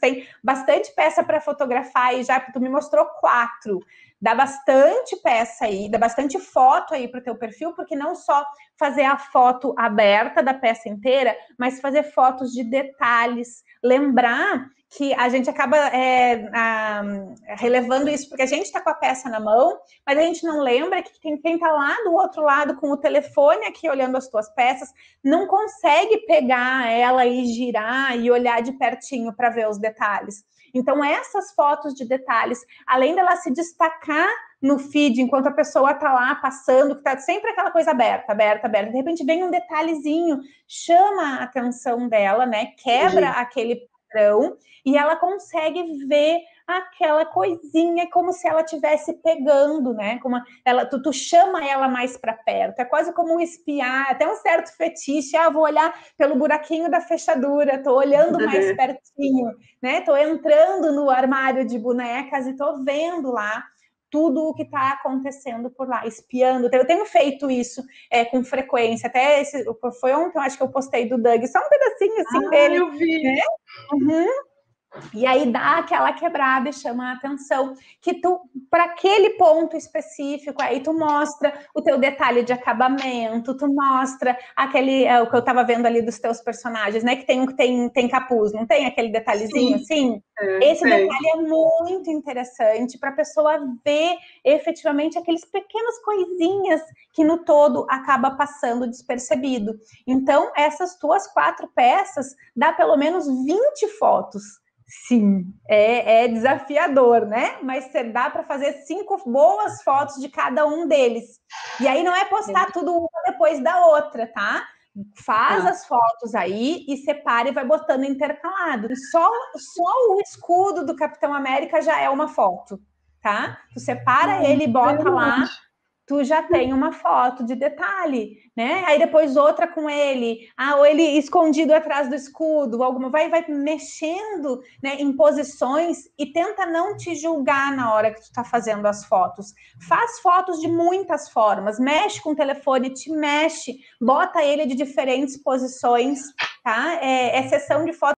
tem bastante peça para fotografar aí já, porque tu me mostrou 4. Dá bastante peça aí, dá bastante foto aí para o teu perfil, porque não só fazer a foto aberta da peça inteira, mas fazer fotos de detalhes. Lembrar que a gente acaba relevando isso, porque a gente está com a peça na mão, mas a gente não lembra que quem está lá do outro lado com o telefone aqui olhando as tuas peças, não consegue pegar ela e girar e olhar de pertinho para ver os detalhes. Então, essas fotos de detalhes, além dela se destacar no feed, enquanto a pessoa está lá passando, que está sempre aquela coisa aberta, aberta, aberta, de repente vem um detalhezinho, chama a atenção dela, né? Quebra aquele padrão e ela consegue ver aquela coisinha como se ela estivesse pegando, né? Como ela, tu chama ela mais para perto, é quase como um espiar, até um certo fetiche, vou olhar pelo buraquinho da fechadura, tô olhando mais pertinho, né? Tô entrando no armário de bonecas e tô vendo lá tudo o que está acontecendo por lá, espiando. Eu tenho feito isso com frequência. Até esse, foi ontem, eu acho que eu postei do Doug, só um pedacinho assim dele. Eu vi. Né? E aí dá aquela quebrada e chama a atenção, que tu, para aquele ponto específico, aí tu mostra o teu detalhe de acabamento, tu mostra aquele, o que eu tava vendo ali dos teus personagens, né, que tem um que tem capuz, não tem aquele detalhezinho assim? Esse detalhe é muito interessante para a pessoa ver efetivamente aqueles pequenas coisinhas que no todo acaba passando despercebido. Então, essas tuas 4 peças dá pelo menos 20 fotos. Sim, é desafiador, né? Mas você dá para fazer 5 boas fotos de cada um deles. E aí não é postar tudo uma depois da outra, tá? Faz as fotos aí e separa e vai botando intercalado. Só o escudo do Capitão América já é uma foto, tá? Tu separa ele e bota lá. Tu já tem uma foto de detalhe, né? Aí depois outra com ele, ou ele escondido atrás do escudo, alguma vai mexendo, né, em posições, e tenta não te julgar na hora que tu tá fazendo as fotos. Faz fotos de muitas formas, mexe com o telefone, te mexe, bota ele de diferentes posições, tá? É sessão de foto